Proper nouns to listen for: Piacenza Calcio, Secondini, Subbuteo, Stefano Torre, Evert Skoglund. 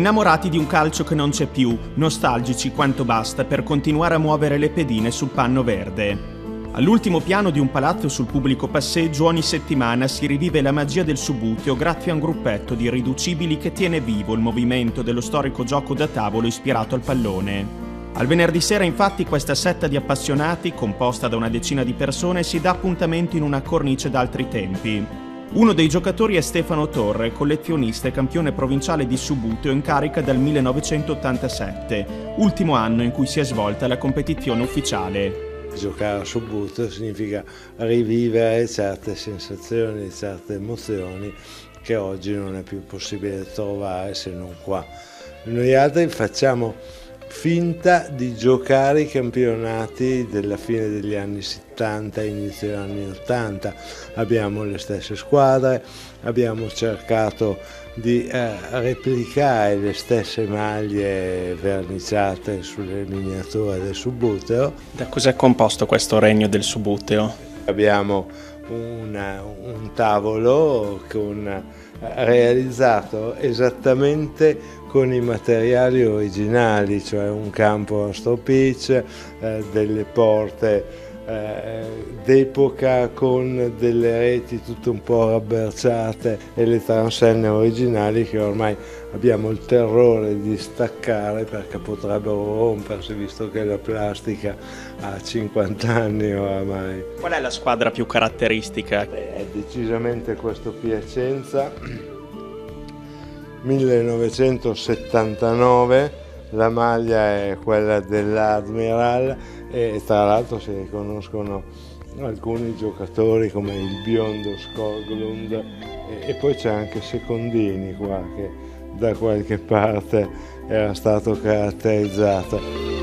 innamorati di un calcio che non c'è più, nostalgici quanto basta per continuare a muovere le pedine sul panno verde. All'ultimo piano di un palazzo sul pubblico passeggio ogni settimana si rivive la magia del Subbuteo grazie a un gruppetto di irriducibili che tiene vivo il movimento dello storico gioco da tavolo ispirato al pallone. Al venerdì sera infatti questa setta di appassionati, composta da una decina di persone, si dà appuntamento in una cornice d'altri tempi. Uno dei giocatori è Stefano Torre, collezionista e campione provinciale di Subbuteo in carica dal 1987, ultimo anno in cui si è svolta la competizione ufficiale. Giocare a Subbuteo significa rivivere certe sensazioni, certe emozioni che oggi non è più possibile trovare se non qua. Noi altri facciamo finta di giocare i campionati della fine degli anni 70, inizio degli anni 80. Abbiamo le stesse squadre, abbiamo cercato di replicare le stesse maglie verniciate sulle miniature del Subbuteo. Da cos'è composto questo regno del Subbuteo? Abbiamo un tavolo realizzato esattamente con i materiali originali, cioè un campo a stop pitch, delle porte d'epoca con delle reti tutte un po' rabberciate e le transenne originali che ormai abbiamo il terrore di staccare perché potrebbero rompersi, visto che la plastica ha 50 anni oramai. Qual è la squadra più caratteristica? Beh, è decisamente questo Piacenza, 1979, la maglia è quella dell'Admiral e tra l'altro si riconoscono alcuni giocatori come il biondo Skoglund e poi c'è anche Secondini qua che da qualche parte era stato caratterizzato.